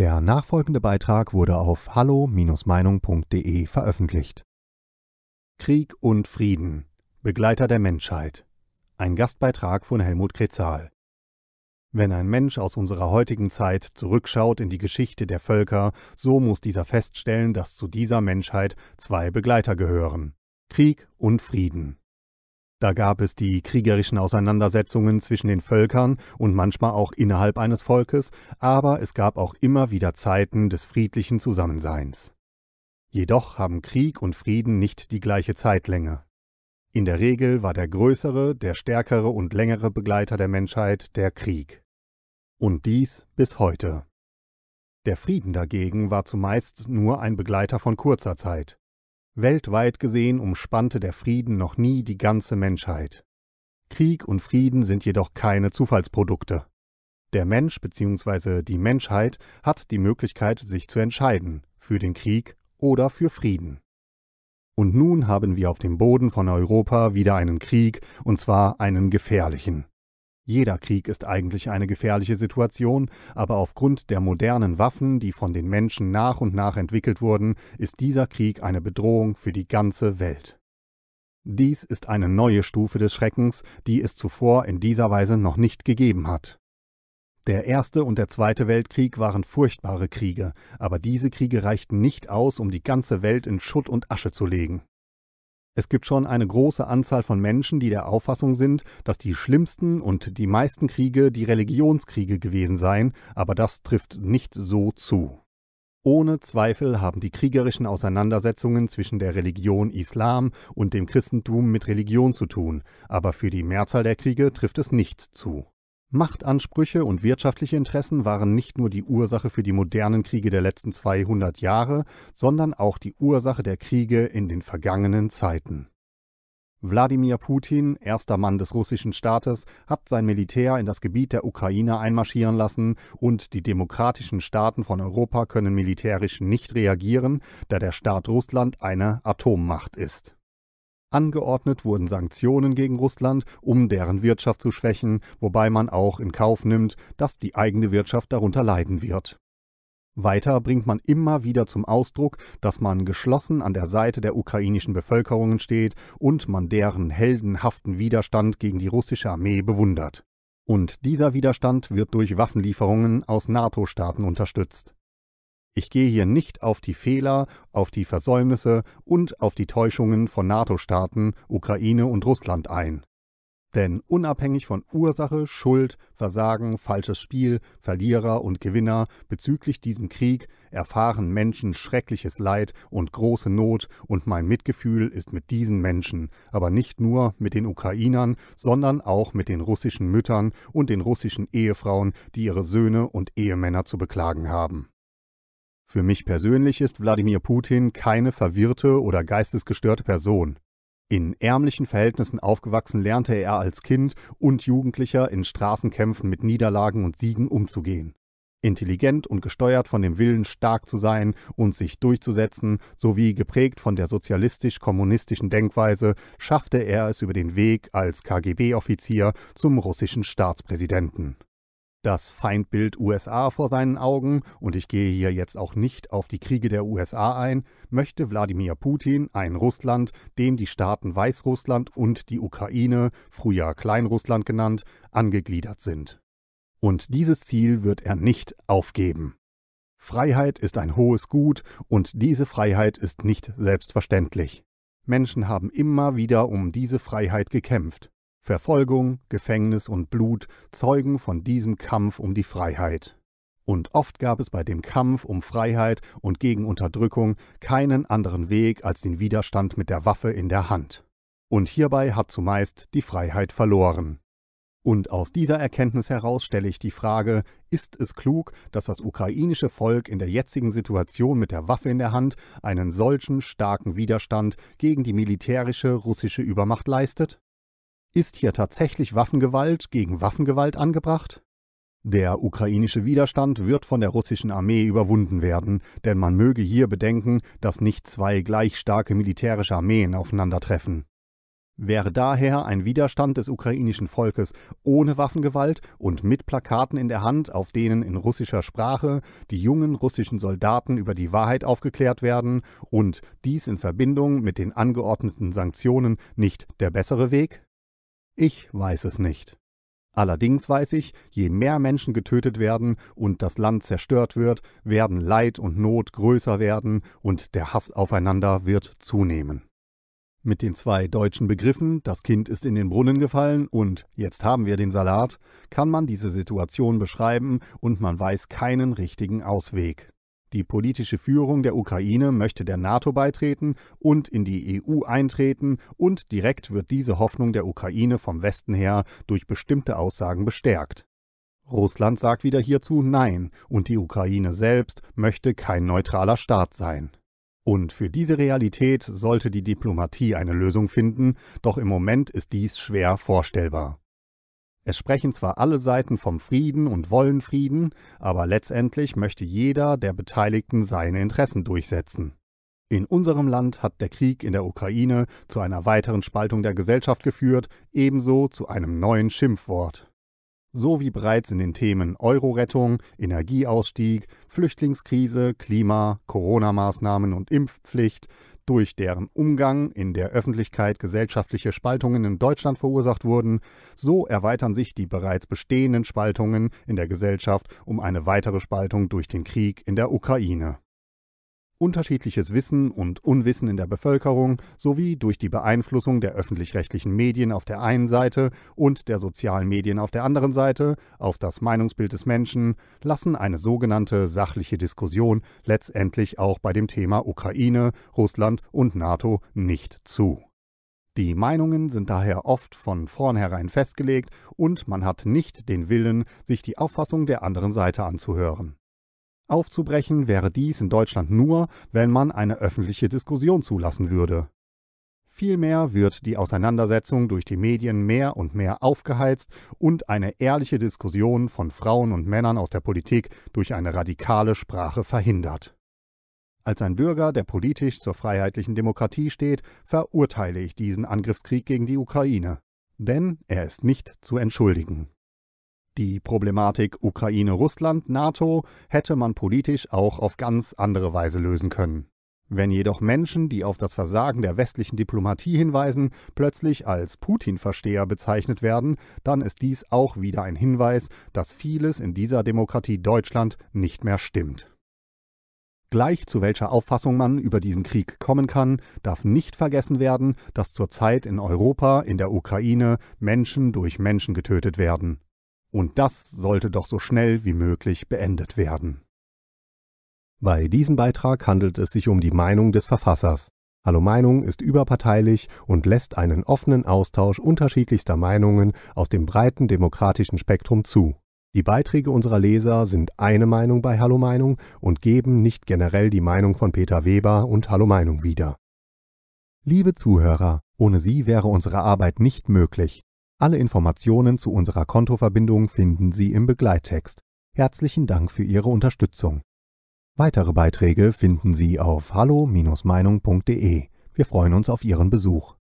Der nachfolgende Beitrag wurde auf hallo-meinung.de veröffentlicht. Krieg und Frieden – Begleiter der Menschheit. Ein Gastbeitrag von Helmut Krcal. Wenn ein Mensch aus unserer heutigen Zeit zurückschaut in die Geschichte der Völker, so muss dieser feststellen, dass zu dieser Menschheit zwei Begleiter gehören: Krieg und Frieden. Da gab es die kriegerischen Auseinandersetzungen zwischen den Völkern und manchmal auch innerhalb eines Volkes, aber es gab auch immer wieder Zeiten des friedlichen Zusammenseins. Jedoch haben Krieg und Frieden nicht die gleiche Zeitlänge. In der Regel war der größere, der stärkere und längere Begleiter der Menschheit der Krieg. Und dies bis heute. Der Frieden dagegen war zumeist nur ein Begleiter von kurzer Zeit. Weltweit gesehen umspannte der Frieden noch nie die ganze Menschheit. Krieg und Frieden sind jedoch keine Zufallsprodukte. Der Mensch bzw. die Menschheit hat die Möglichkeit, sich zu entscheiden, für den Krieg oder für Frieden. Und nun haben wir auf dem Boden von Europa wieder einen Krieg, und zwar einen gefährlichen. Jeder Krieg ist eigentlich eine gefährliche Situation, aber aufgrund der modernen Waffen, die von den Menschen nach und nach entwickelt wurden, ist dieser Krieg eine Bedrohung für die ganze Welt. Dies ist eine neue Stufe des Schreckens, die es zuvor in dieser Weise noch nicht gegeben hat. Der Erste und der Zweite Weltkrieg waren furchtbare Kriege, aber diese Kriege reichten nicht aus, um die ganze Welt in Schutt und Asche zu legen. Es gibt schon eine große Anzahl von Menschen, die der Auffassung sind, dass die schlimmsten und die meisten Kriege die Religionskriege gewesen seien, aber das trifft nicht so zu. Ohne Zweifel haben die kriegerischen Auseinandersetzungen zwischen der Religion Islam und dem Christentum mit Religion zu tun, aber für die Mehrzahl der Kriege trifft es nicht zu. Machtansprüche und wirtschaftliche Interessen waren nicht nur die Ursache für die modernen Kriege der letzten 200 Jahre, sondern auch die Ursache der Kriege in den vergangenen Zeiten. Wladimir Putin, erster Mann des russischen Staates, hat sein Militär in das Gebiet der Ukraine einmarschieren lassen und die demokratischen Staaten von Europa können militärisch nicht reagieren, da der Staat Russland eine Atommacht ist. Angeordnet wurden Sanktionen gegen Russland, um deren Wirtschaft zu schwächen, wobei man auch in Kauf nimmt, dass die eigene Wirtschaft darunter leiden wird. Weiter bringt man immer wieder zum Ausdruck, dass man geschlossen an der Seite der ukrainischen Bevölkerung steht und man deren heldenhaften Widerstand gegen die russische Armee bewundert. Und dieser Widerstand wird durch Waffenlieferungen aus NATO-Staaten unterstützt. Ich gehe hier nicht auf die Fehler, auf die Versäumnisse und auf die Täuschungen von NATO-Staaten, Ukraine und Russland ein. Denn unabhängig von Ursache, Schuld, Versagen, falsches Spiel, Verlierer und Gewinner bezüglich diesem Krieg erfahren Menschen schreckliches Leid und große Not und mein Mitgefühl ist mit diesen Menschen, aber nicht nur mit den Ukrainern, sondern auch mit den russischen Müttern und den russischen Ehefrauen, die ihre Söhne und Ehemänner zu beklagen haben. Für mich persönlich ist Wladimir Putin keine verwirrte oder geistesgestörte Person. In ärmlichen Verhältnissen aufgewachsen lernte er als Kind und Jugendlicher in Straßenkämpfen mit Niederlagen und Siegen umzugehen. Intelligent und gesteuert von dem Willen, stark zu sein und sich durchzusetzen, sowie geprägt von der sozialistisch-kommunistischen Denkweise, schaffte er es über den Weg als KGB-Offizier zum russischen Staatspräsidenten. Das Feindbild USA vor seinen Augen, und ich gehe hier jetzt auch nicht auf die Kriege der USA ein, möchte Wladimir Putin ein Russland, dem die Staaten Weißrussland und die Ukraine, früher Kleinrussland genannt, angegliedert sind. Und dieses Ziel wird er nicht aufgeben. Freiheit ist ein hohes Gut, und diese Freiheit ist nicht selbstverständlich. Menschen haben immer wieder um diese Freiheit gekämpft. Verfolgung, Gefängnis und Blut zeugen von diesem Kampf um die Freiheit. Und oft gab es bei dem Kampf um Freiheit und gegen Unterdrückung keinen anderen Weg als den Widerstand mit der Waffe in der Hand. Und hierbei hat zumeist die Freiheit verloren. Und aus dieser Erkenntnis heraus stelle ich die Frage, ist es klug, dass das ukrainische Volk in der jetzigen Situation mit der Waffe in der Hand einen solchen starken Widerstand gegen die militärische russische Übermacht leistet? Ist hier tatsächlich Waffengewalt gegen Waffengewalt angebracht? Der ukrainische Widerstand wird von der russischen Armee überwunden werden, denn man möge hier bedenken, dass nicht zwei gleich starke militärische Armeen aufeinandertreffen. Wäre daher ein Widerstand des ukrainischen Volkes ohne Waffengewalt und mit Plakaten in der Hand, auf denen in russischer Sprache die jungen russischen Soldaten über die Wahrheit aufgeklärt werden, und dies in Verbindung mit den angeordneten Sanktionen nicht der bessere Weg? Ich weiß es nicht. Allerdings weiß ich, je mehr Menschen getötet werden und das Land zerstört wird, werden Leid und Not größer werden und der Hass aufeinander wird zunehmen. Mit den zwei deutschen Begriffen, das Kind ist in den Brunnen gefallen und jetzt haben wir den Salat, kann man diese Situation beschreiben und man weiß keinen richtigen Ausweg. Die politische Führung der Ukraine möchte der NATO beitreten und in die EU eintreten und direkt wird diese Hoffnung der Ukraine vom Westen her durch bestimmte Aussagen bestärkt. Russland sagt wieder hierzu Nein und die Ukraine selbst möchte kein neutraler Staat sein. Und für diese Realität sollte die Diplomatie eine Lösung finden, doch im Moment ist dies schwer vorstellbar. Es sprechen zwar alle Seiten vom Frieden und wollen Frieden, aber letztendlich möchte jeder der Beteiligten seine Interessen durchsetzen. In unserem Land hat der Krieg in der Ukraine zu einer weiteren Spaltung der Gesellschaft geführt, ebenso zu einem neuen Schimpfwort. So wie bereits in den Themen Euro-Rettung, Energieausstieg, Flüchtlingskrise, Klima, Corona-Maßnahmen und Impfpflicht, durch deren Umgang in der Öffentlichkeit gesellschaftliche Spaltungen in Deutschland verursacht wurden, so erweitern sich die bereits bestehenden Spaltungen in der Gesellschaft um eine weitere Spaltung durch den Krieg in der Ukraine. Unterschiedliches Wissen und Unwissen in der Bevölkerung sowie durch die Beeinflussung der öffentlich-rechtlichen Medien auf der einen Seite und der sozialen Medien auf der anderen Seite auf das Meinungsbild des Menschen lassen eine sogenannte sachliche Diskussion letztendlich auch bei dem Thema Ukraine, Russland und NATO nicht zu. Die Meinungen sind daher oft von vornherein festgelegt und man hat nicht den Willen, sich die Auffassung der anderen Seite anzuhören. Aufzubrechen wäre dies in Deutschland nur, wenn man eine öffentliche Diskussion zulassen würde. Vielmehr wird die Auseinandersetzung durch die Medien mehr und mehr aufgeheizt und eine ehrliche Diskussion von Frauen und Männern aus der Politik durch eine radikale Sprache verhindert. Als ein Bürger, der politisch zur freiheitlichen Demokratie steht, verurteile ich diesen Angriffskrieg gegen die Ukraine, denn er ist nicht zu entschuldigen. Die Problematik Ukraine-Russland-NATO hätte man politisch auch auf ganz andere Weise lösen können. Wenn jedoch Menschen, die auf das Versagen der westlichen Diplomatie hinweisen, plötzlich als Putin-Versteher bezeichnet werden, dann ist dies auch wieder ein Hinweis, dass vieles in dieser Demokratie Deutschland nicht mehr stimmt. Gleich zu welcher Auffassung man über diesen Krieg kommen kann, darf nicht vergessen werden, dass zurzeit in Europa, in der Ukraine, Menschen durch Menschen getötet werden. Und das sollte doch so schnell wie möglich beendet werden. Bei diesem Beitrag handelt es sich um die Meinung des Verfassers. Hallo Meinung ist überparteilich und lässt einen offenen Austausch unterschiedlichster Meinungen aus dem breiten demokratischen Spektrum zu. Die Beiträge unserer Leser sind eine Meinung bei Hallo Meinung und geben nicht generell die Meinung von Peter Weber und Hallo Meinung wieder. Liebe Zuhörer, ohne Sie wäre unsere Arbeit nicht möglich. Alle Informationen zu unserer Kontoverbindung finden Sie im Begleittext. Herzlichen Dank für Ihre Unterstützung. Weitere Beiträge finden Sie auf hallo-meinung.de. Wir freuen uns auf Ihren Besuch.